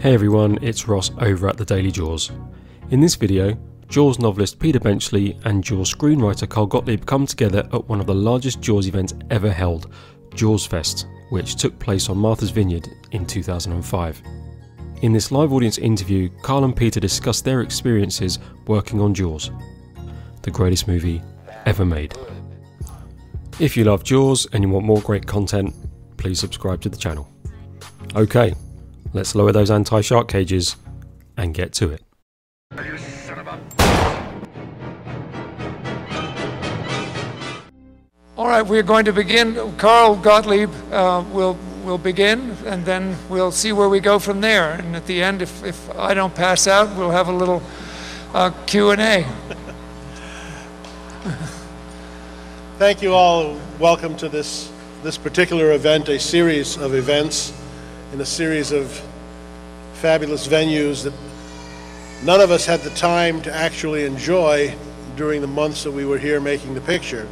Hey everyone, it's Ross over at The Daily Jaws. In this video, Jaws novelist Peter Benchley and Jaws screenwriter Carl Gottlieb come together at one of the largest Jaws events ever held, Jaws Fest, which took place on Martha's Vineyard in 2005. In this live audience interview, Carl and Peter discuss their experiences working on Jaws, the greatest movie ever made. If you love Jaws and you want more great content, please subscribe to the channel. Okay. Let's lower those anti-shark cages and get to it. You son of a... All right, we're going to begin. Carl Gottlieb will begin, and then we'll see where we go from there. And at the end, if I don't pass out, we'll have a little Q&A. Thank you all. Welcome to this particular event, a series of events in a series of fabulous venues that none of us had the time to actually enjoy during the months that we were here making the picture,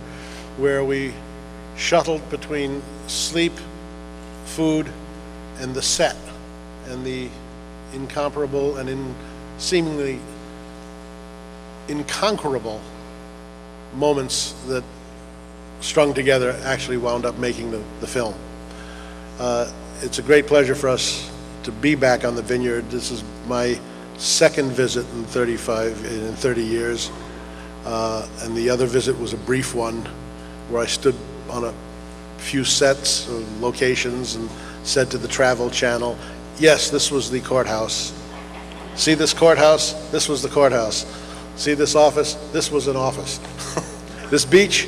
where we shuttled between sleep, food, and the set, and the incomparable and seemingly inconquerable moments that strung together actually wound up making the film. It's a great pleasure for us to be back on the Vineyard. This is my second visit in 30 years, and the other visit was a brief one where I stood on a few sets or locations and said to the Travel Channel, yes, this was the courthouse. See this courthouse? This was the courthouse. See this office? This was an office. This beach?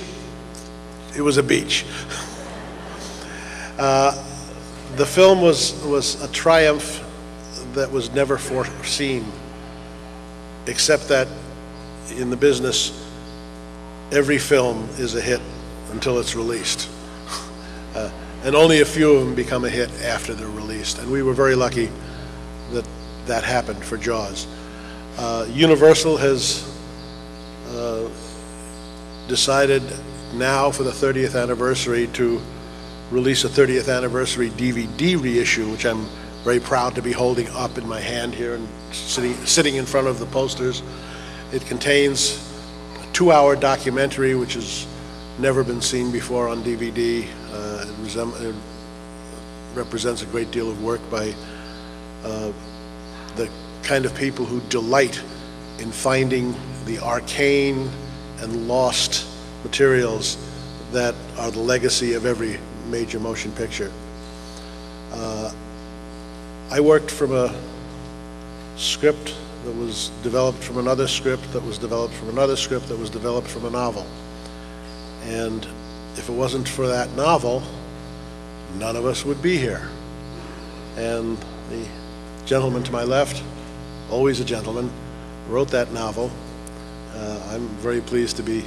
It was a beach. The film was a triumph that was never foreseen, except that in the business, every film is a hit until it's released. And only a few of them become a hit after they're released. And we were very lucky that that happened for Jaws. Universal has decided now for the 30th anniversary to release a 30th anniversary DVD reissue, which I'm very proud to be holding up in my hand here and sitting in front of the posters. It contains a 2-hour documentary, which has never been seen before on DVD. It represents a great deal of work by the kind of people who delight in finding the arcane and lost materials that are the legacy of every major motion picture. I worked from a script that was developed from another script that was developed from another script that was developed from a novel. And if it wasn't for that novel, none of us would be here. And the gentleman to my left, always a gentleman, wrote that novel. I'm very pleased to be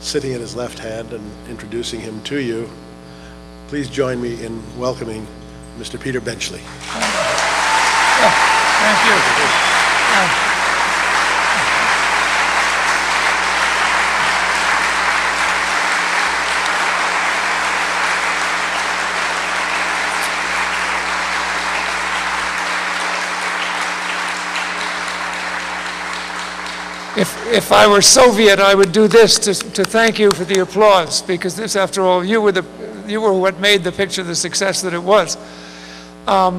sitting at his left hand and introducing him to you. Please join me in welcoming Mr. Peter Benchley. Thank you. If I were Soviet, I would do this to thank you for the applause, because this, after all, you were what made the picture the success that it was. I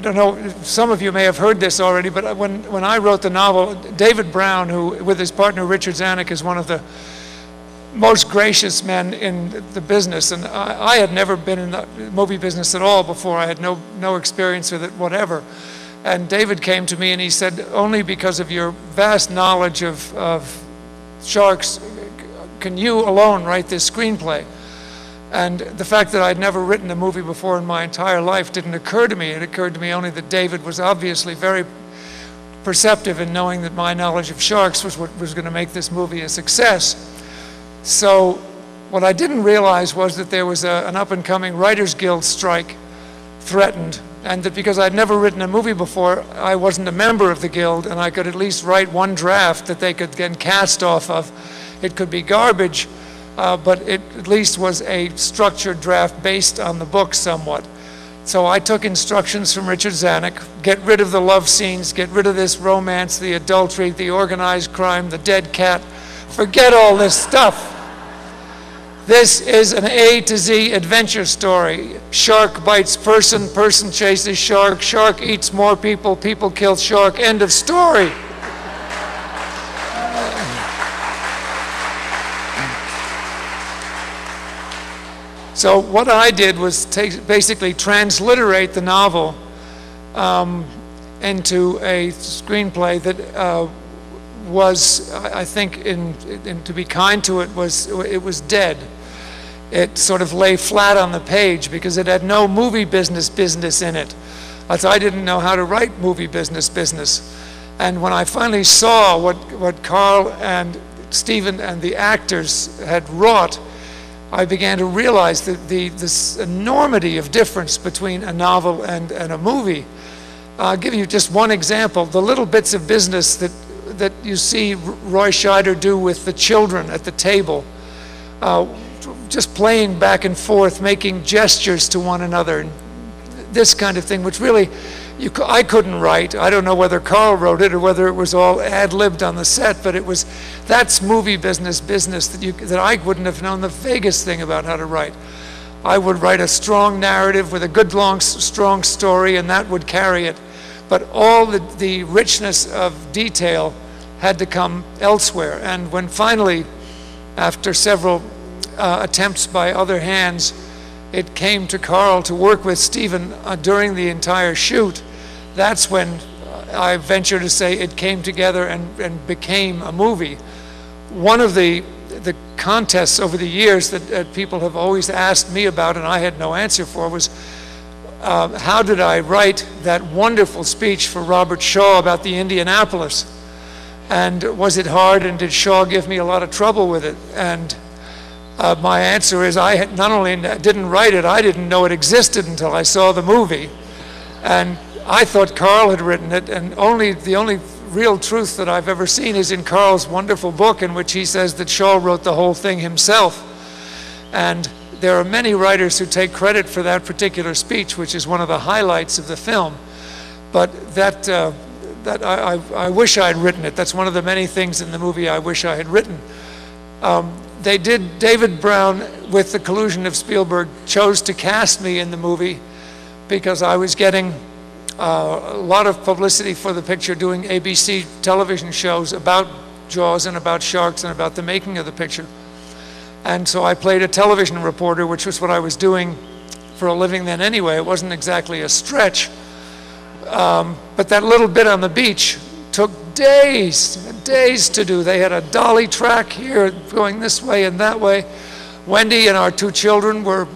don't know, some of you may have heard this already, but when I wrote the novel, David Brown, who with his partner Richard Zanuck is one of the most gracious men in the business, and I had never been in the movie business at all before. I had no experience with it, whatever. And David came to me and he said, only because of your vast knowledge of sharks can you alone write this screenplay. And the fact that I'd never written a movie before in my entire life didn't occur to me. It occurred to me only that David was obviously very perceptive in knowing that my knowledge of sharks was what was going to make this movie a success. So what I didn't realize was that there was an up-and-coming Writers Guild strike threatened, and that because I'd never written a movie before, I wasn't a member of the Guild, and I could at least write one draft that they could then cast off of. It could be garbage, but it at least was a structured draft based on the book somewhat. So I took instructions from Richard Zanuck, get rid of the love scenes, get rid of this romance, the adultery, the organized crime, the dead cat, forget all this stuff. This is an A to Z adventure story. Shark bites person, person chases shark, shark eats more people, people kill shark, end of story. So what I did was basically transliterate the novel into a screenplay that was, I think, to be kind to it was dead. It sort of lay flat on the page because it had no movie business in it. I didn't know how to write movie business. And when I finally saw what Carl and Steven and the actors had wrought, I began to realize that this enormity of difference between a novel and a movie. I'll give you just one example. The little bits of business that you see Roy Scheider do with the children at the table, just playing back and forth, making gestures to one another, and this kind of thing, which really I couldn't write. I don't know whether Carl wrote it or whether it was all ad-libbed on the set, but it was, that's movie business that I wouldn't have known the vaguest thing about how to write. I would write a strong narrative with a good, long, strong story, and that would carry it. But all the richness of detail had to come elsewhere. And when finally, after several attempts by other hands, it came to Carl to work with Steven during the entire shoot, that's when I venture to say it came together and became a movie. One of the contests over the years that people have always asked me about and I had no answer for was, how did I write that wonderful speech for Robert Shaw about the Indianapolis? And was it hard, and did Shaw give me a lot of trouble with it? And my answer is, I not only didn't write it, I didn't know it existed until I saw the movie. And I thought Carl had written it, and the only real truth that I've ever seen is in Carl's wonderful book, in which he says that Shaw wrote the whole thing himself. And there are many writers who take credit for that particular speech, which is one of the highlights of the film. But I wish I had written it. That's one of the many things in the movie I wish I had written. They did, David Brown, with the collusion of Spielberg, chose to cast me in the movie because I was getting a lot of publicity for the picture, doing ABC television shows about Jaws and about sharks and about the making of the picture. And so I played a television reporter, which was what I was doing for a living then anyway. It wasn't exactly a stretch. But that little bit on the beach took days to do. They had a dolly track here going this way and that way. Wendy and our two children were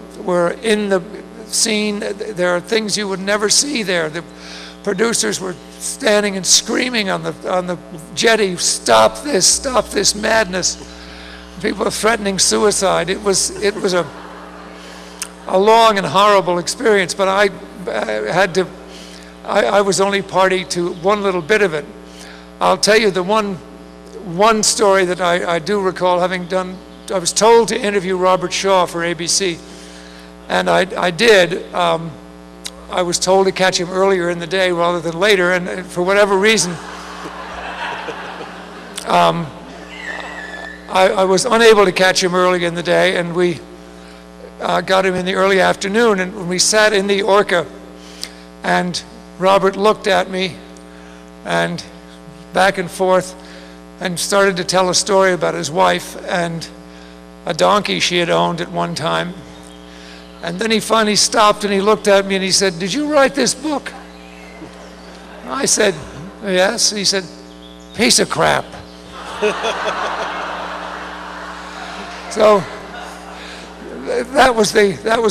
in the scene. There are things you would never see there. The producers were standing and screaming on the jetty, stop this madness. People were threatening suicide. It was a long and horrible experience, but I was only party to one little bit of it. I'll tell you the one story that I do recall having done. I was told to interview Robert Shaw for ABC, and I did. I was told to catch him earlier in the day rather than later, and for whatever reason, I was unable to catch him early in the day, and we got him in the early afternoon, and when we sat in the Orca, and Robert looked at me, and back and forth, and started to tell a story about his wife and a donkey she had owned at one time. And then he finally stopped and he looked at me and he said, "Did you write this book?" I said, "Yes." He said, "Piece of crap." So that was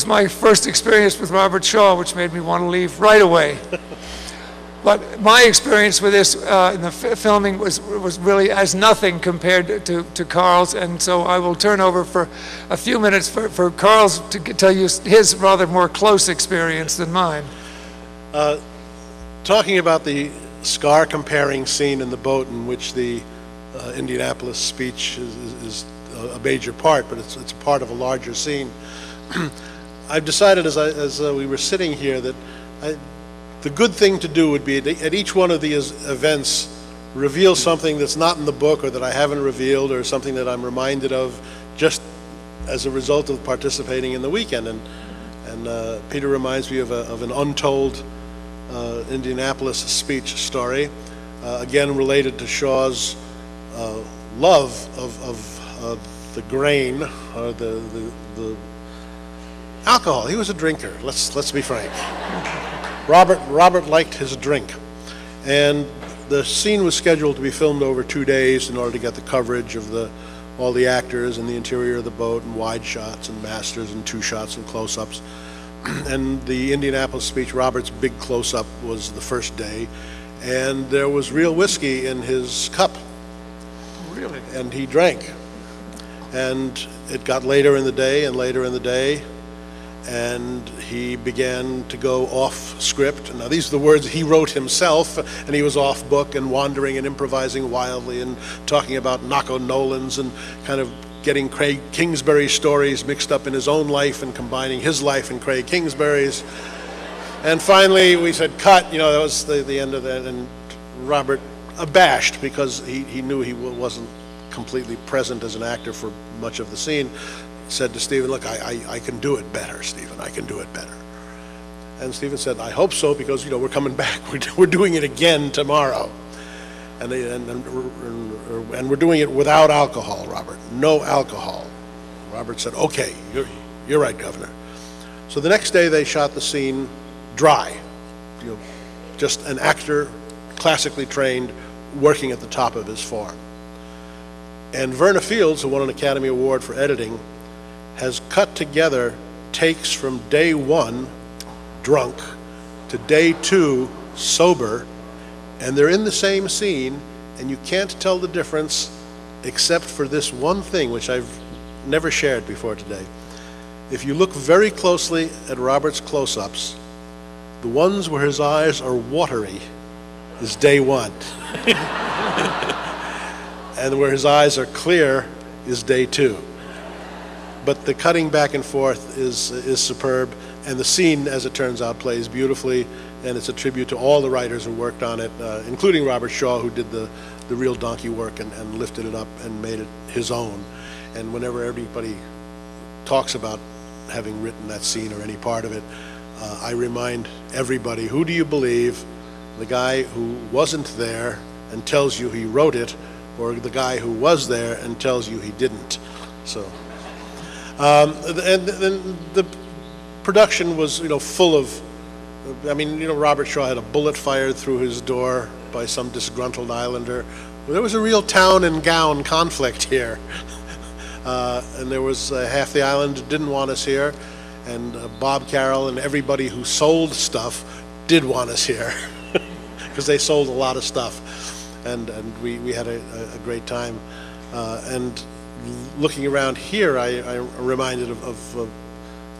my first experience with Robert Shaw, which made me want to leave right away. But my experience with this in the filming was really as nothing compared to Carl's, and so I will turn over for a few minutes for Carl's to tell you his rather more close experience than mine. Talking about the scar-comparing scene in the boat, in which the Indianapolis speech is a major part, but it's a part of a larger scene. I've decided as we were sitting here that the good thing to do would be at each one of these events reveal something that's not in the book or that I haven't revealed or something that I'm reminded of just as a result of participating in the weekend. And Peter reminds me of an untold Indianapolis speech story, again related to Shaw's love of the grain, or the alcohol. He was a drinker, let's be frank. Robert liked his drink. And the scene was scheduled to be filmed over 2 days in order to get the coverage of all the actors and the interior of the boat and wide shots and masters and two shots and close-ups. And the Indianapolis speech, Robert's big close-up, was the first day. And there was real whiskey in his cup. Really? And he drank. And it got later in the day and later in the day. And he began to go off script. Now, these are the words he wrote himself, and he was off book and wandering and improvising wildly and talking about Nacho Nolans and kind of getting Craig Kingsbury stories mixed up in his own life and combining his life and Craig Kingsbury's. And finally, we said, cut. You know, that was the end of that. And Robert, abashed, because he knew he wasn't completely present as an actor for much of the scene, said to Steven, look, I can do it better, Steven. I can do it better. And Steven said, I hope so, because, you know, we're coming back. We're doing it again tomorrow. And we're doing it without alcohol, Robert. No alcohol. Robert said, okay, you're right, Governor. So the next day they shot the scene dry. You know, just an actor, classically trained, working at the top of his form. And Verna Fields, who won an Academy Award for editing, has cut together takes from day one, drunk, to day two, sober, and they're in the same scene, and you can't tell the difference except for this one thing, which I've never shared before today. If you look very closely at Robert's close-ups, the ones where his eyes are watery is day one. And where his eyes are clear is day two. But the cutting back and forth is superb, and the scene, as it turns out, plays beautifully, and it's a tribute to all the writers who worked on it, including Robert Shaw, who did the real donkey work and lifted it up and made it his own. And whenever everybody talks about having written that scene or any part of it, I remind everybody, who do you believe? The guy who wasn't there and tells you he wrote it, or the guy who was there and tells you he didn't? So. And the production was, you know, full of, I mean, you know, Robert Shaw had a bullet fired through his door by some disgruntled islander. Well, there was a real town and gown conflict here. And there was half the island didn't want us here, and Bob Carroll and everybody who sold stuff did want us here, because they sold a lot of stuff. And we had a great time. And looking around here, I'm reminded of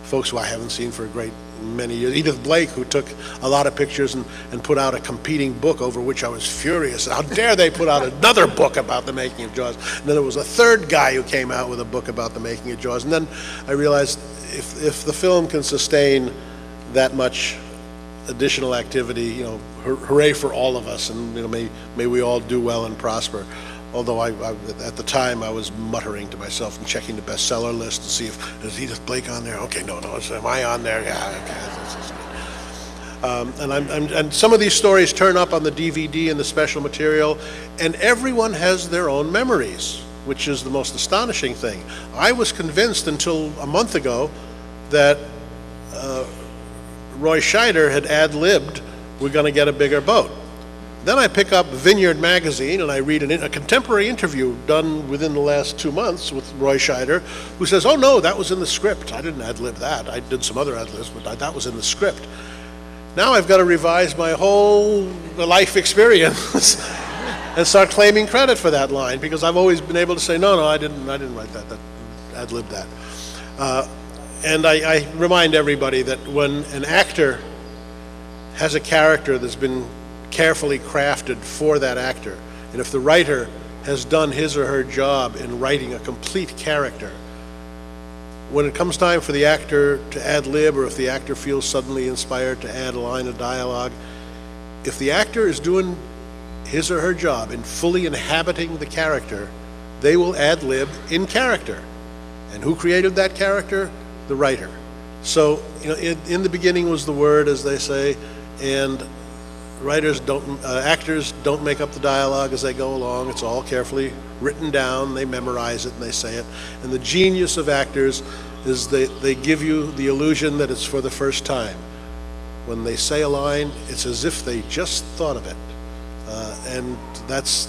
folks who I haven't seen for a great many years. Edith Blake, who took a lot of pictures and put out a competing book over which I was furious. How dare they put out another book about the making of Jaws? And then there was a third guy who came out with a book about the making of Jaws. And then I realized if the film can sustain that much additional activity, you know, hooray for all of us, and you know, may we all do well and prosper. Although I, at the time, I was muttering to myself and checking the bestseller list to see if is Edith Blake on there. Okay, no. So am I on there? Yeah. Okay. And some of these stories turn up on the DVD and the special material, and everyone has their own memories, which is the most astonishing thing. I was convinced until a month ago that Roy Scheider had ad-libbed, "We're going to get a bigger boat." Then I pick up Vineyard Magazine and I read a contemporary interview done within the last 2 months with Roy Scheider, who says, oh no, that was in the script. I didn't ad-lib that. I did some other ad-libs, but that was in the script. Now I've got to revise my whole life experience and start claiming credit for that line, because I've always been able to say, no, I didn't write that ad-lib that. And I remind everybody that when an actor has a character that's been carefully crafted for that actor, and if the writer has done his or her job in writing a complete character, When it comes time for the actor to ad lib, or if the actor feels suddenly inspired to add a line of dialogue, if the actor is doing his or her job in fully inhabiting the character, they will ad lib in character. And who created that character? The writer. So, you know, in the beginning was the word, as they say, and actors don't make up the dialogue as they go along. It's all carefully written down. They memorize it and they say it. And the genius of actors is they give you the illusion that it's for the first time. When they say a line, it's as if they just thought of it. And that's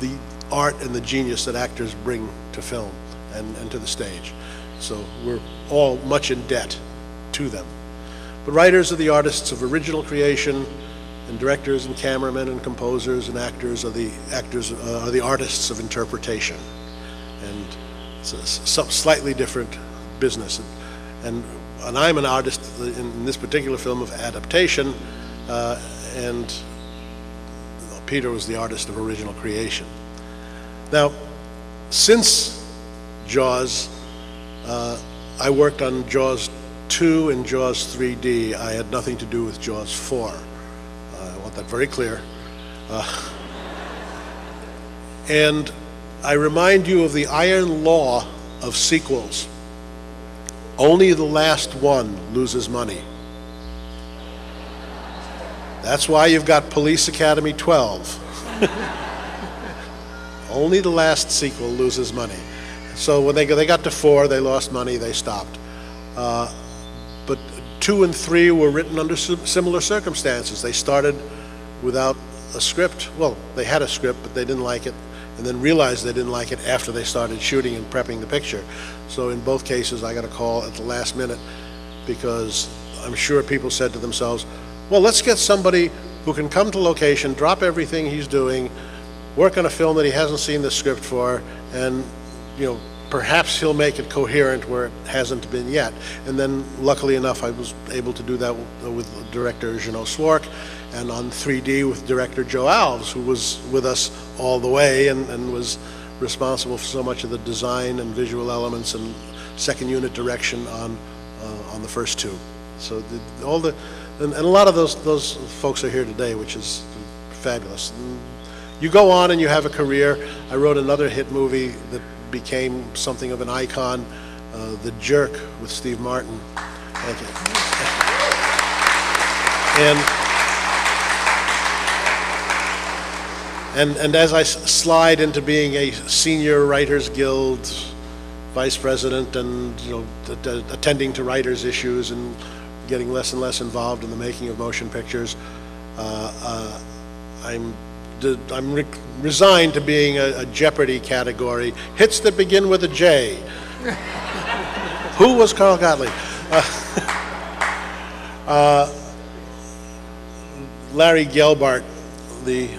the art and the genius that actors bring to film and to the stage. So we're all much in debt to them. But writers are the artists of original creation, and directors and cameramen and composers and actors are the artists of interpretation. And it's a slightly different business. And I'm an artist in this particular film of adaptation, and Peter was the artist of original creation. Now, since Jaws, I worked on Jaws 2 and Jaws 3D. I had nothing to do with Jaws 4. I want that very clear. And I remind you of the iron law of sequels. Only the last one loses money. That's why you've got Police Academy 12. Only the last sequel loses money. So when they got to 4, they lost money, they stopped. But 2 and 3 were written under similar circumstances. They started without a script. Well, they had a script, but they didn't like it, and then realized they didn't like it after they started shooting and prepping the picture. So in both cases, I got a call at the last minute, because I'm sure people said to themselves, well, let's get somebody who can come to location, drop everything he's doing, work on a film that he hasn't seen the script for, and, you know, perhaps he'll make it coherent where it hasn't been yet. And then, luckily enough, I was able to do that with director Jeannot Szwarc, and on 3D with director Joe Alves, who was with us all the way and was responsible for so much of the design and visual elements and second unit direction on the first two. So and a lot of those folks are here today, which is fabulous. And you go on and you have a career. I wrote another hit movie that became something of an icon, The Jerk with Steve Martin. Thank you. And as I slide into being a senior writers guild vice president, and, you know, attending to writers' issues and getting less and less involved in the making of motion pictures, I'm resigned to being a Jeopardy category. Hits that begin with a J. Who was Carl Gottlieb? Larry Gelbart, the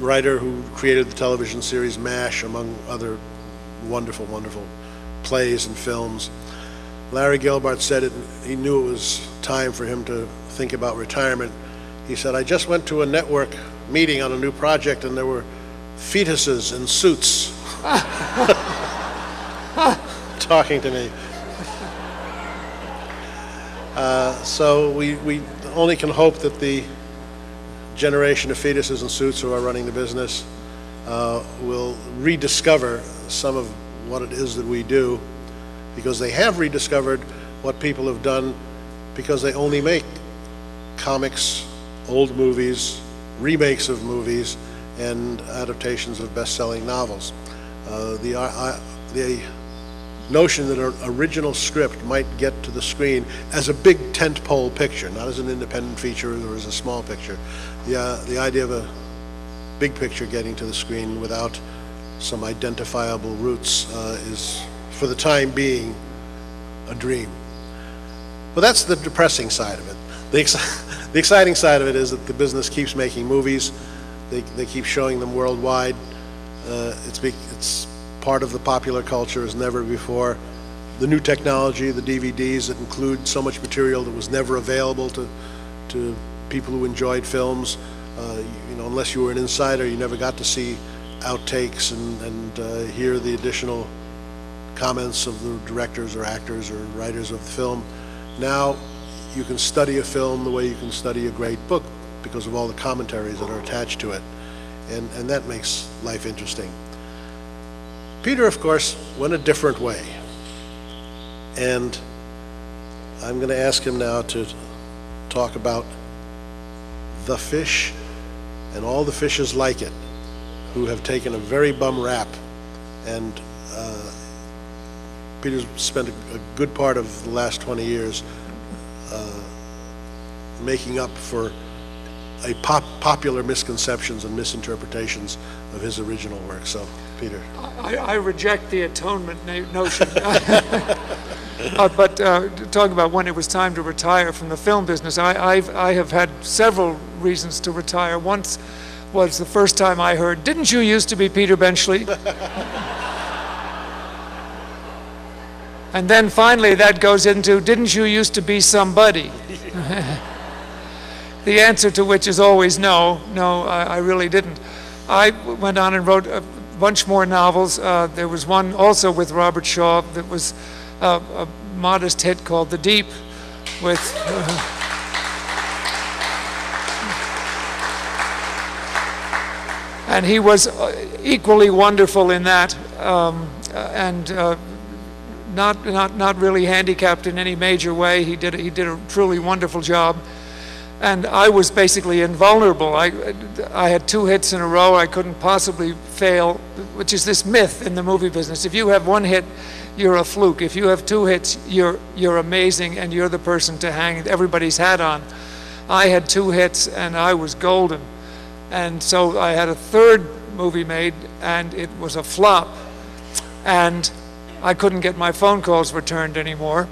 writer who created the television series M.A.S.H., among other wonderful, wonderful plays and films. Larry Gelbart said it, he knew it was time for him to think about retirement. He said, I just went to a network meeting on a new project, and there were fetuses in suits talking to me. So we only can hope that the generation of fetuses in suits who are running the business will rediscover some of what it is that we do, because they have rediscovered what people have done, because they only make comics, old movies, remakes of movies, and adaptations of best-selling novels. The notion that an original script might get to the screen as a big tentpole picture, not as an independent feature or as a small picture, the idea of a big picture getting to the screen without some identifiable roots is, for the time being, a dream. Well, that's the depressing side of it. The exciting side of it is that the business keeps making movies. They keep showing them worldwide. It's part of the popular culture as never before. The new technology, the DVDs that include so much material that was never available to people who enjoyed films. You know, unless you were an insider, you never got to see outtakes and hear the additional comments of the directors or actors or writers of the film. Now you can study a film the way you can study a great book because of all the commentaries that are attached to it. And that makes life interesting. Peter, of course, went a different way. And I'm going to ask him now to talk about the fish and all the fishes like it, who have taken a very bum rap. And Peter's spent a good part of the last 20 years making up for a popular misconceptions and misinterpretations of his original work. So, Peter. I reject the atonement notion. But talking about when it was time to retire from the film business, I have had several reasons to retire. Once was the first time I heard, "Didn't you used to be Peter Benchley?" And then finally that goes into, "Didn't you used to be somebody?" The answer to which is always no. No, I really didn't. I went on and wrote a bunch more novels. There was one also with Robert Shaw that was a modest hit called The Deep, with and he was equally wonderful in that, not really handicapped in any major way. He did a truly wonderful job. And I was basically invulnerable. I had 2 hits in a row. I couldn't possibly fail, which is this myth in the movie business. If you have 1 hit, you're a fluke. If you have 2 hits, you're amazing, and you're the person to hang everybody's hat on. I had 2 hits, and I was golden. And so I had a 3rd movie made, and it was a flop. And I couldn't get my phone calls returned anymore.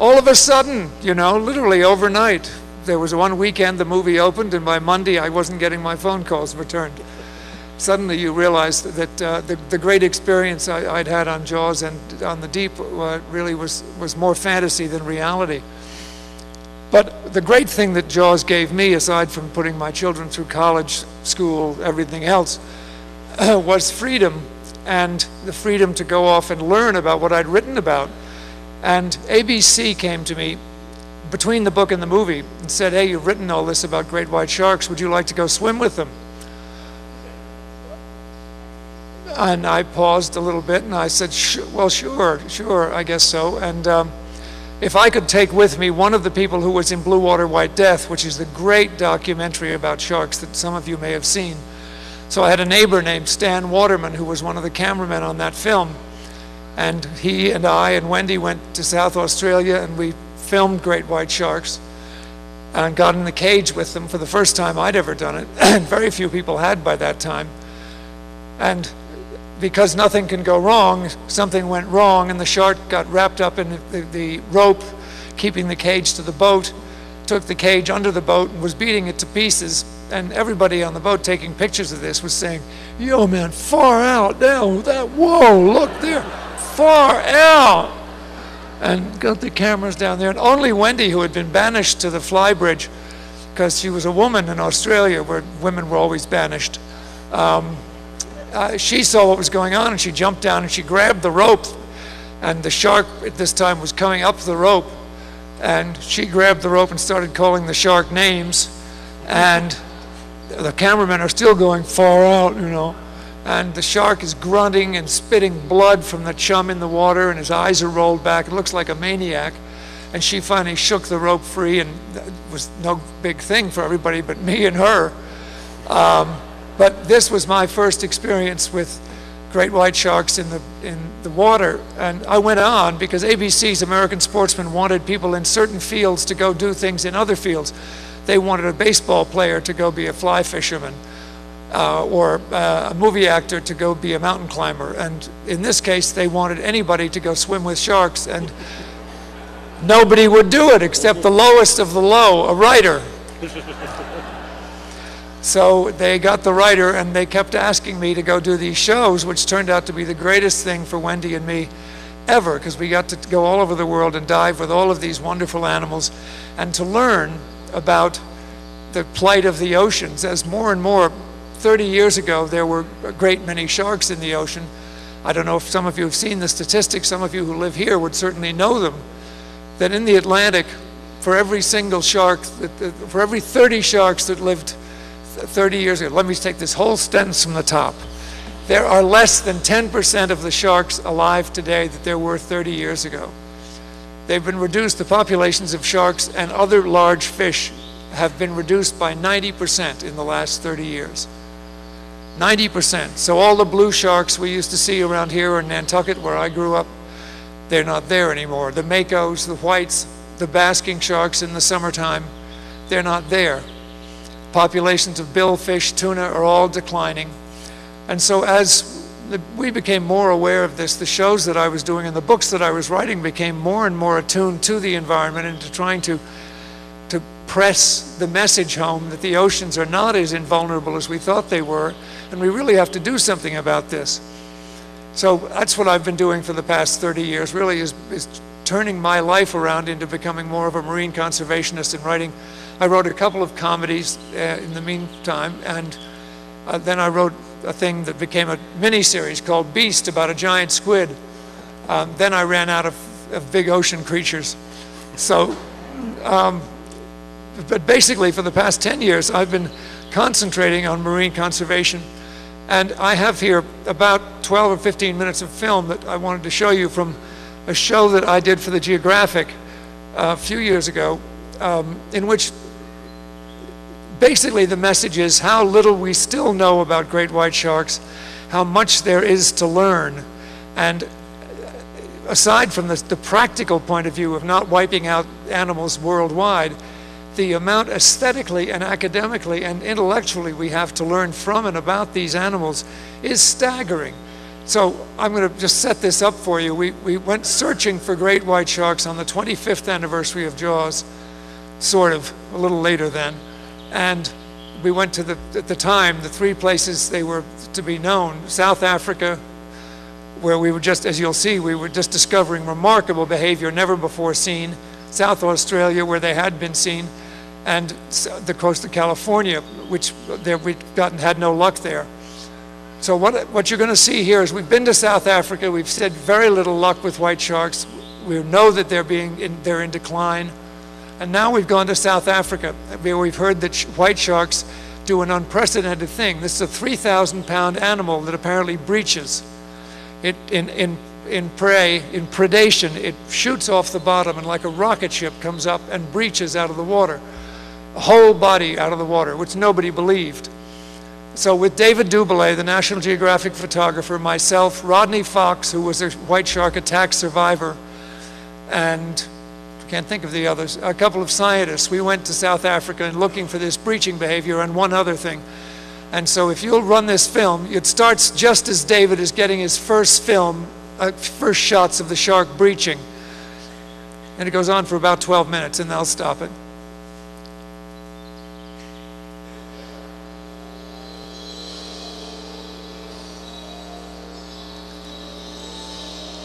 All of a sudden, you know, literally overnight. There was one weekend the movie opened, and by Monday I wasn't getting my phone calls returned. Suddenly you realize that the great experience I'd had on Jaws and on The Deep really was more fantasy than reality. But the great thing that Jaws gave me, aside from putting my children through college, school, everything else, was freedom, and the freedom to go off and learn about what I'd written about. And ABC came to me between the book and the movie and said, "Hey, you've written all this about great white sharks. Would you like to go swim with them?" And I paused a little bit and I said, "Well, sure, I guess so." And if I could take with me one of the people who was in Blue Water, White Death, which is the great documentary about sharks that some of you may have seen. So I had a neighbor named Stan Waterman, who was one of the cameramen on that film. And he and I and Wendy went to South Australia, and we filmed great white sharks and got in the cage with them for the first time I'd ever done it, and very few people had by that time. And because nothing can go wrong, something went wrong, and the shark got wrapped up in the rope keeping the cage to the boat, took the cage under the boat, and was beating it to pieces. And everybody on the boat taking pictures of this was saying, "Yo, man, far out now, that, whoa, look there, far out." And got the cameras down there. And only Wendy, who had been banished to the flybridge because she was a woman in Australia where women were always banished, she saw what was going on, and she jumped down and she grabbed the rope. And the shark at this time was coming up the rope. And she grabbed the rope and started calling the shark names. And the cameramen are still going far out, you know. And the shark is grunting and spitting blood from the chum in the water, and his eyes are rolled back. It looks like a maniac. And she finally shook the rope free, and it was no big thing for everybody but me and her. But this was my first experience with great white sharks in the water. And I went on because ABC's American Sportsman wanted people in certain fields to go do things in other fields. They wanted a baseball player to go be a fly fisherman. Or a movie actor to go be a mountain climber. And in this case, they wanted anybody to go swim with sharks, and nobody would do it except the lowest of the low, a writer. So they got the writer, and they kept asking me to go do these shows, which turned out to be the greatest thing for Wendy and me ever, because we got to go all over the world and dive with all of these wonderful animals and to learn about the plight of the oceans. As more and more, 30 years ago, there were a great many sharks in the ocean, I don't know if some of you have seen the statistics, some of you who live here would certainly know them, that in the Atlantic, for every single shark, for every 30 sharks that lived 30 years ago, let me take this whole sentence from the top, there are less than 10% of the sharks alive today that there were 30 years ago. They've been reduced, the populations of sharks and other large fish have been reduced by 90% in the last 30 years. 90%. So all the blue sharks we used to see around here in Nantucket, where I grew up, they're not there anymore. The makos, the whites, the basking sharks in the summertime, they're not there. Populations of billfish, tuna are all declining. And so as we became more aware of this, the shows that I was doing and the books that I was writing became more and more attuned to the environment and to trying to press the message home that the oceans are not as invulnerable as we thought they were, and we really have to do something about this. So that's what I've been doing for the past 30 years, really is turning my life around into becoming more of a marine conservationist and writing. I wrote a couple of comedies in the meantime, and then I wrote a thing that became a mini-series called Beast, about a giant squid. Then I ran out of big ocean creatures. So, but basically for the past 10 years, I've been concentrating on marine conservation. And I have here about 12 or 15 minutes of film that I wanted to show you from a show that I did for The Geographic a few years ago, in which basically the message is how little we still know about great white sharks, how much there is to learn. And aside from the practical point of view of not wiping out animals worldwide, the amount aesthetically and academically and intellectually we have to learn from and about these animals is staggering. So I'm going to just set this up for you. We went searching for great white sharks on the 25th anniversary of JAWS, sort of, a little later then. And we went to, at the time, the three places they were to be known: South Africa, where we were just, as you'll see, we were just discovering remarkable behavior never before seen, South Australia, where they had been seen, and the coast of California, which had no luck there. So what you're going to see here is we've been to South Africa, we've said very little luck with white sharks, we know that they're in decline. And now we've gone to South Africa, where we've heard that white sharks do an unprecedented thing. This is a 3,000-pound animal that apparently breaches. It, in prey, in predation, it shoots off the bottom and like a rocket ship comes up and breaches out of the water. A whole body out of the water, which nobody believed. So with David Doubilet, the National Geographic photographer, myself, Rodney Fox, who was a white shark attack survivor, and can't think of the others, a couple of scientists, we went to South Africa and looking for this breaching behavior and one other thing. And so if you'll run this film, it starts just as David is getting his first shots of the shark breaching. And it goes on for about 12 minutes and I'll stop it.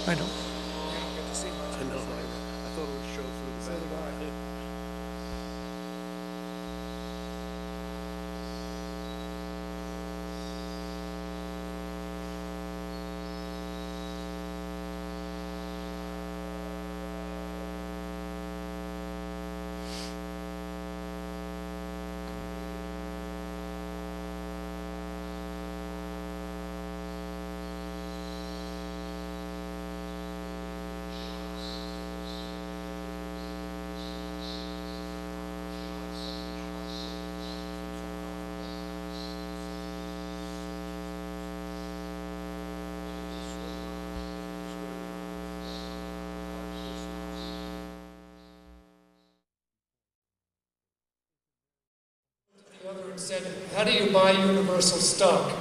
I don't. Said, how do you buy universal stock?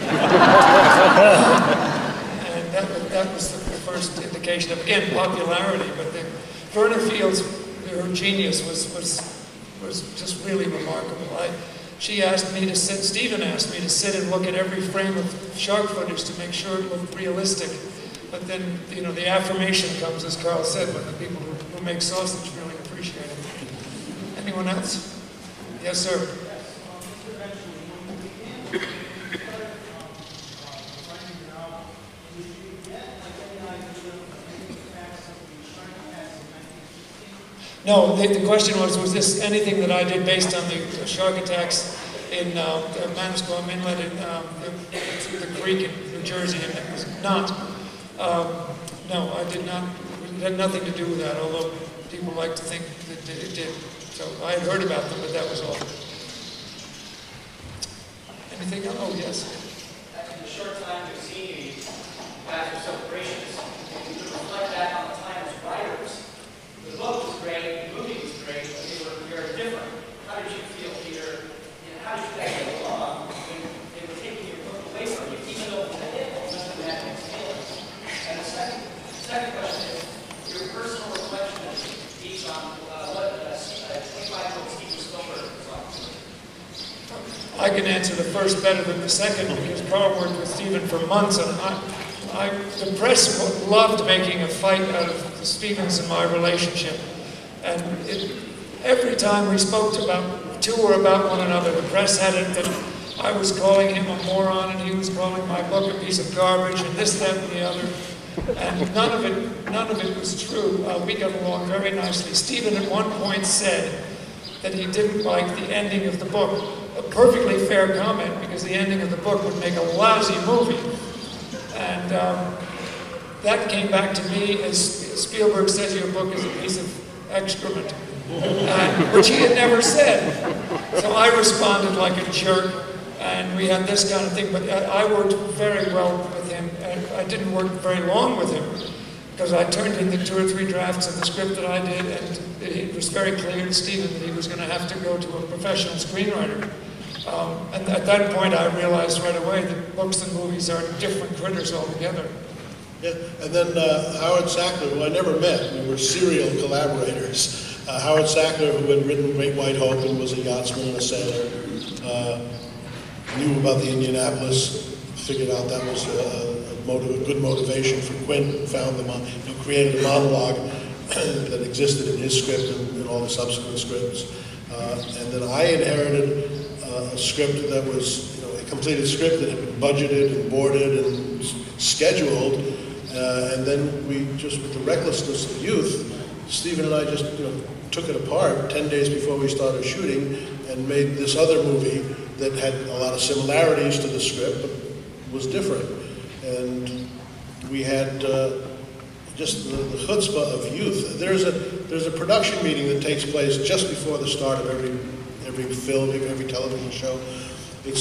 And that was the first indication of, again, popularity. But Verna Fields, her genius was just really remarkable. Stephen asked me to sit and look at every frame of shark footage to make sure it looked realistic. But then, you know, the affirmation comes, as Carl said, when the people who make sausage really appreciate it. Anyone else? Yes, sir. No, the question was this anything that I did based on the shark attacks in Manasquam Inlet in the creek in New Jersey, and it was not. No, I did not. It had nothing to do with that, although people like to think that it did. So I had heard about them, but that was all. Anything else? Oh, yes. In the short time we've seen you, you've had your celebrations. You could reflect back on the time as writers. The book was great, the movie was great, but they were very different. How did you feel, Peter? And how did you guys get along when they were taking your book away from you, even though they did most of that next day? And the second question is your personal reflection of each on what 25 books Steven Spielberg was on. I can answer the first better than the second because Carl worked with Steven for months, and the press loved making a fight out of Steven's and my relationship. And every time we spoke about one another, the press had it that I was calling him a moron and he was calling my book a piece of garbage and this, that, and the other. And none of it was true. We got along very nicely. Steven at one point said that he didn't like the ending of the book. A perfectly fair comment, because the ending of the book would make a lousy movie. And that came back to me as Spielberg says your book is a piece of excrement, which he had never said. So I responded like a jerk, and we had this kind of thing. But I worked very well with him, and I didn't work very long with him, because I turned in the 2 or 3 drafts of the script that I did, and it was very clear to Steven that he was going to have to go to a professional screenwriter. And at that point, I realized right away that books and movies are different critters altogether. Yeah, and then Howard Sackler, who I never met, we were serial collaborators. Howard Sackler, who had written Great White Hope and was a yachtsman and a sailor, knew about the Indianapolis, figured out that was a good motivation for Quint, found them on, created a monologue that existed in his script and all the subsequent scripts. And then I inherited a script that was a completed script that had been budgeted and boarded and scheduled. And then we just, with the recklessness of youth, Steven and I just took it apart 10 days before we started shooting and made this other movie that had a lot of similarities to the script, but was different. And we had just the chutzpah of youth. There's a production meeting that takes place just before the start of every film, every television show. It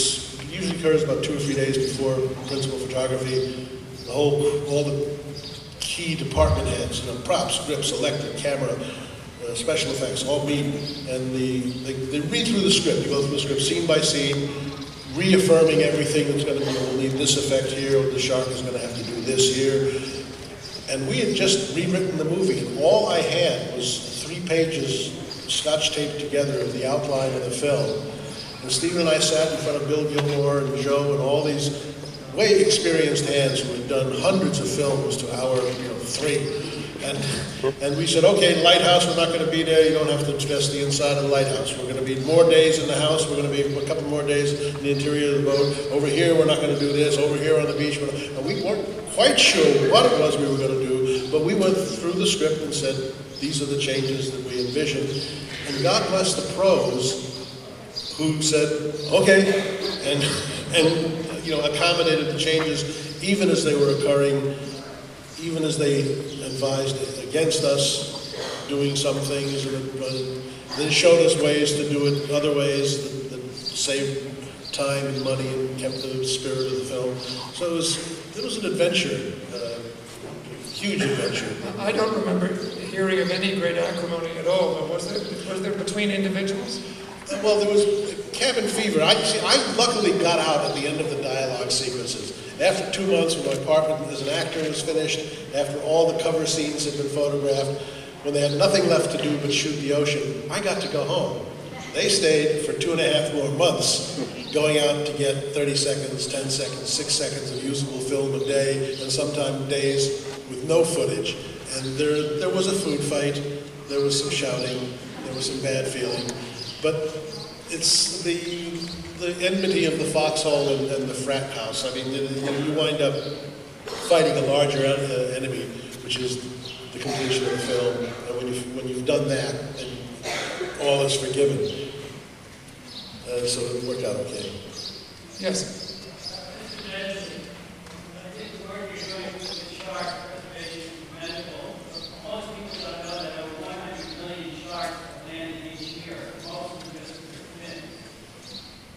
usually occurs about 2 or 3 days before principal photography. All the key department heads, props, grips, electric, camera, special effects, all meet, and they read through the script. You go through the script scene by scene, reaffirming everything that's going to be, we'll need this effect here, or the shark is going to have to do this here. And we had just rewritten the movie, and all I had was 3 pages Scotch taped together of the outline of the film. And Steven and I sat in front of Bill Gilmore and Joe and all these way experienced hands who had done hundreds of films to our 3. And we said, okay, Lighthouse, we're not going to be there. You don't have to dress the inside of the Lighthouse. We're going to be more days in the house. We're going to be a couple more days in the interior of the boat. Over here, we're not going to do this. Over here on the beach. And we weren't quite sure what it was we were going to do, but we went through the script and said, these are the changes that we envisioned. And God bless the pros who said, okay, and accommodated the changes even as they were occurring, even as they advised against us doing some things, but they showed us ways to do it other ways that saved time and money and kept the spirit of the film. So it was an adventure, a huge adventure. I don't remember hearing of any great acrimony at all. Was there between individuals? Well, there was cabin fever. I luckily got out at the end of the dialogue sequences. After 2 months, when my apartment as an actor was finished, after all the cover scenes had been photographed, when they had nothing left to do but shoot the ocean, I got to go home. They stayed for 2.5 more months, going out to get 30 seconds, 10 seconds, 6 seconds of usable film a day, and sometimes days with no footage. And there was a food fight, there was some shouting, there was some bad feeling. But it's the enmity of the foxhole and the frat house. I mean, you wind up fighting a larger enemy, which is the completion of the film and when you've done that, and all is forgiven. So it worked out okay. Yes.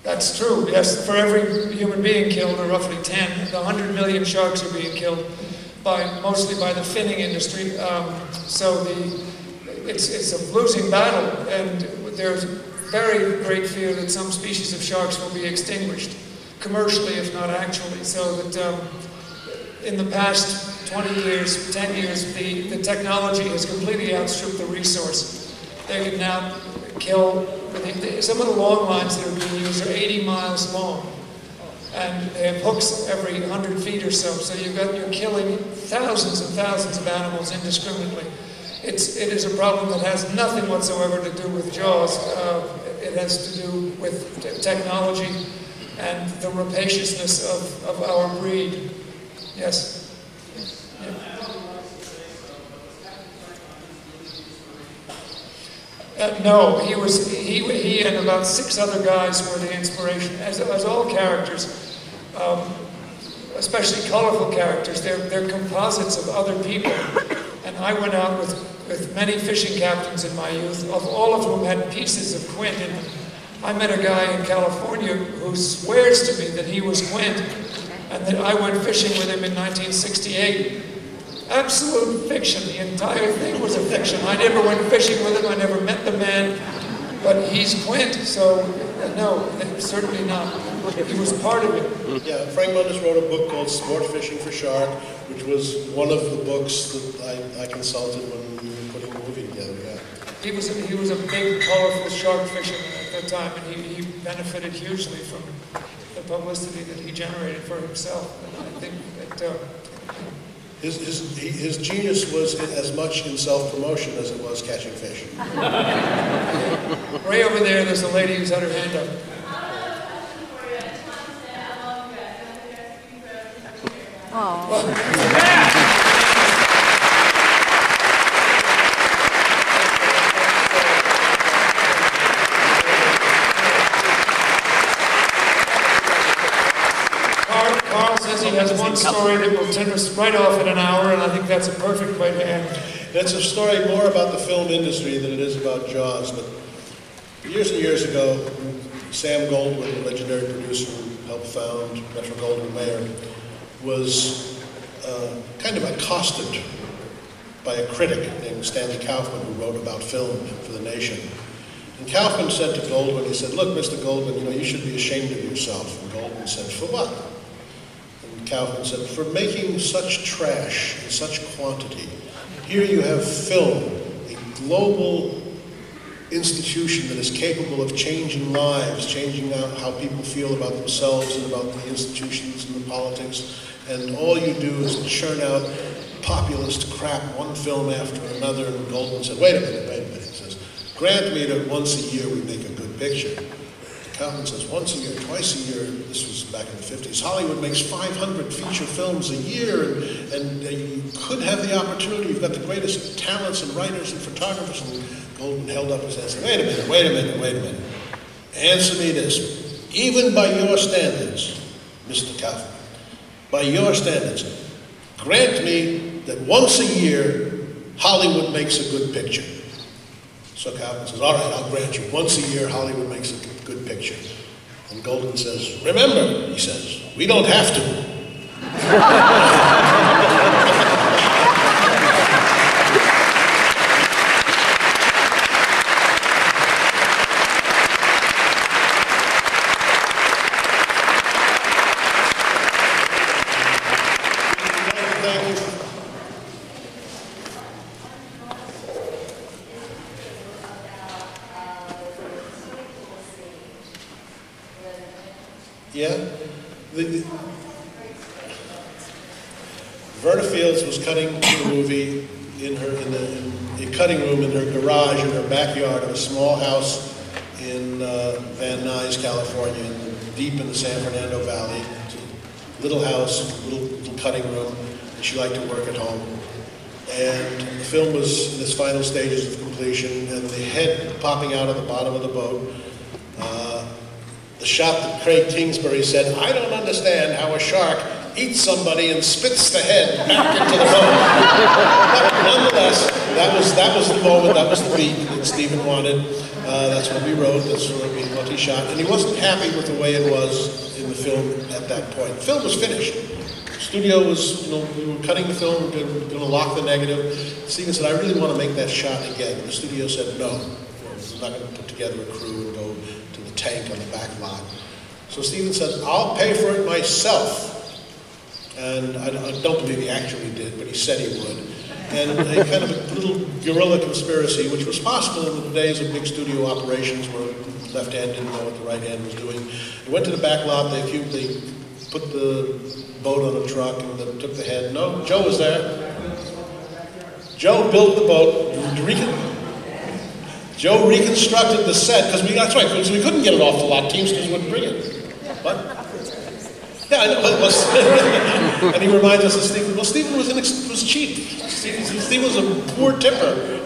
That's true, yes. For every human being killed, or roughly 10, 100 million sharks are being killed, mostly by the finning industry. So it's a losing battle, and there's very great fear that some species of sharks will be extinguished, commercially if not actually. So that in the past 20 years, 10 years, the technology has completely outstripped the resource. They can now kill. Some of the long lines that are being used are 80 miles long, and they have hooks every 100 feet or so. So you're killing thousands and thousands of animals indiscriminately. It is a problem that has nothing whatsoever to do with Jaws. It has to do with technology and the rapaciousness of our breed. Yes. No, he and about 6 other guys were the inspiration, as all characters, especially colorful characters. They're composites of other people. And I went out with many fishing captains in my youth, of all of whom had pieces of Quint in them. I met a guy in California who swears to me that he was Quint, and that I went fishing with him in 1968. Absolute fiction. The entire thing was a fiction. I never went fishing with him. I never met the man. But he's Quint, so no, certainly not. He was part of it. Yeah, Frank Mundus wrote a book called Sport Fishing for Shark, which was one of the books that I consulted when we were putting the movie together. Yeah. He was a big, colorful shark fisherman at that time, and he benefited hugely from the publicity that he generated for himself. And I think that... His genius was as much in self-promotion as it was catching fish. Right over there, there's a lady who's had her hand up. Story that will tend us right off in an hour, and I think that's a perfect way to end. It's a story more about the film industry than it is about Jaws, but years and years ago, Sam Goldwyn, the legendary producer who helped found Metro-Goldwyn-Mayer, was kind of accosted by a critic named Stanley Kaufman, who wrote about film for The Nation. And Kaufman said to Goldwyn, he said, "Look, Mr. Goldwyn, you know, you should be ashamed of yourself." And Goldwyn said, "For what?" Kaufman said, "For making such trash in such quantity. Here you have film, a global institution that is capable of changing lives, changing how people feel about themselves and about the institutions and the politics, and all you do is churn out populist crap, one film after another." And Goldman said, wait a minute. He says, "Grant me that once a year we make a good picture." Kaufman says, "Once a year, twice a year," this was back in the 50s, "Hollywood makes 500 feature films a year, and you could have the opportunity. You've got the greatest talents and writers and photographers." And Goldman held up his hand and said, wait a minute. "Answer me this. Even by your standards, Mr. Kaufman, by your standards, grant me that once a year, Hollywood makes a good picture." So Kaufman says, "All right, I'll grant you. Once a year, Hollywood makes a good picture." And Goldman says, "Remember," he says, "we don't have to." Thank you. Yeah, Verna Fields was cutting the movie in a cutting room in her garage in her backyard of a small house in Van Nuys, California, deep in the San Fernando Valley. Little house, little cutting room. And she liked to work at home. And the film was in its final stages of completion, and the head popping out of the bottom of the boat. The shot that Craig Kingsbury said, "I don't understand how a shark eats somebody and spits the head back into the boat." But nonetheless, that was the moment, that was the beat that Steven wanted. That's what we wrote, that's what he shot. And he wasn't happy with the way it was in the film at that point. The film was finished. Studio was, we were cutting the film, we were gonna lock the negative. Steven said, "I really want to make that shot again." And the studio said, "No, we're not gonna put together a crew and go to the tank on the back lot." So Steven said, "I'll pay for it myself." And I don't believe he actually did, but he said he would. And a kind of a little guerrilla conspiracy, which was possible in the days of big studio operations where the left hand didn't know what the right hand was doing. They went to the back lot, they put the boat on a truck and then took the head. No, Joe was there. Joe built the boat. Joe reconstructed the set, because that's right, because we couldn't get it off the lot. Teamsters wouldn't bring it. What? Yeah, I know it was. And he reminds us of Steven. Well, Steven was cheap. Steven was a poor tipper.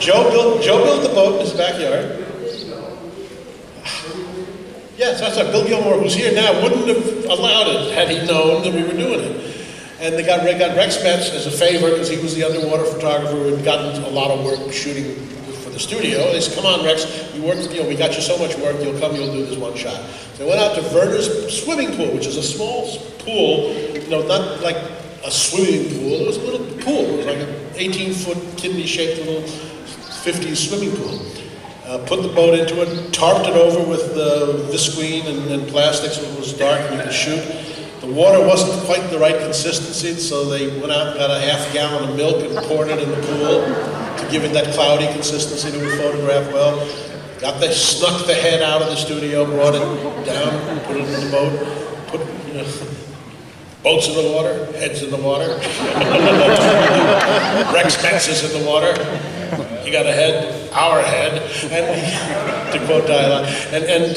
Joe built the boat in his backyard. Yes, that's right. Bill Gilmore, who's here now, wouldn't have allowed it had he known that we were doing it. And they got Rex Spence as a favor, because he was the underwater photographer who had gotten a lot of work shooting for the studio. They said, "Come on, Rex, we got you so much work, you'll come, you'll do this one shot." So they went out to Verna's swimming pool, which is a small pool, not like a swimming pool, it was a little pool, it was like an 18-foot, kidney-shaped little 50s swimming pool. Put the boat into it, tarped it over with visqueen and plastics, so it was dark and you could shoot. The water wasn't quite the right consistency, so they went out and got a half-gallon of milk and poured it in the pool to give it that cloudy consistency that would photograph well. Snuck the head out of the studio, brought it down, put it in the boat, boats in the water, heads in the water. Rex Spence is in the water. He got a head, our head, and to quote dialogue, and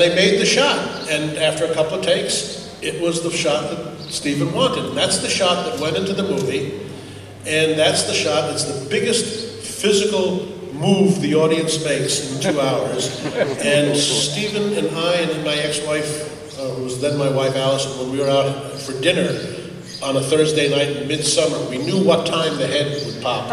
they made the shot. And after a couple of takes, it was the shot that Steven wanted. And that's the shot that went into the movie, and that's the shot that's the biggest physical move the audience makes in 2 hours. And Steven and I and my ex-wife, who was then my wife Allison, when we were out for dinner on a Thursday night in midsummer, we knew what time the head would pop.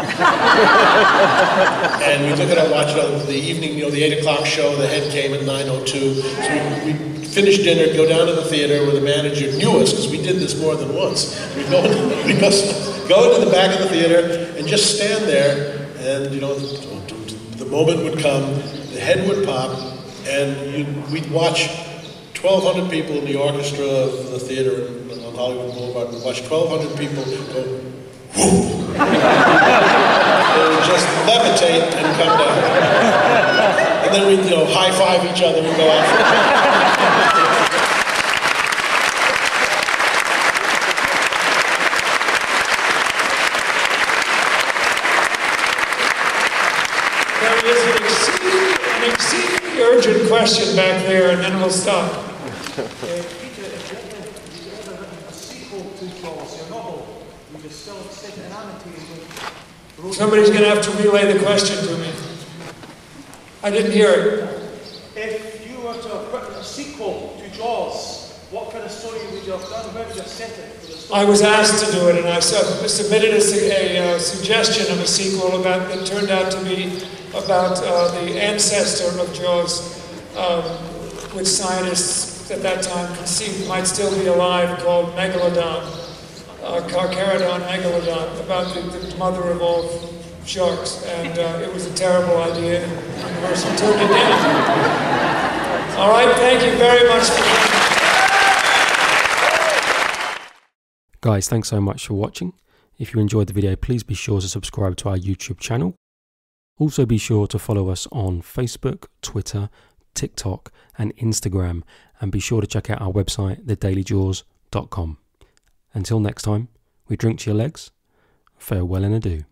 And we took it out and watched it on the evening, the 8 o'clock show, the head came at 9:02. So we finish dinner, go down to the theater where the manager knew us, because we did this more than once. We'd go into the back of the theater and just stand there, and the moment would come, the head would pop, and we'd watch 1,200 people in the orchestra of the theater on Hollywood Boulevard. We'd watch 1,200 people go, whoo! They would just levitate and come down. And then we'd high-five each other and go out for a walk. Urgent question back there, and then we'll stop. Peter, if you ever written a sequel to Jaws, your novel, would you still sit in amity with... Somebody's going to have to relay the question to me. I didn't hear it. If you were to have written a sequel to Jaws, what kind of story would you have done? Where would you have set it? I was asked to do it, and I submitted a suggestion of a sequel that turned out to be about the ancestor of Jaws, which scientists at that time conceived might still be alive, called Megalodon, Carcharodon Megalodon, about the mother of all sharks. And it was a terrible idea, and the person turned it down. All right, thank you very much. Guys, thanks so much for watching. If you enjoyed the video, please be sure to subscribe to our YouTube channel. Also be sure to follow us on Facebook, Twitter, TikTok and Instagram, and be sure to check out our website thedailyjaws.com. Until next time, we drink to your legs, farewell and adieu.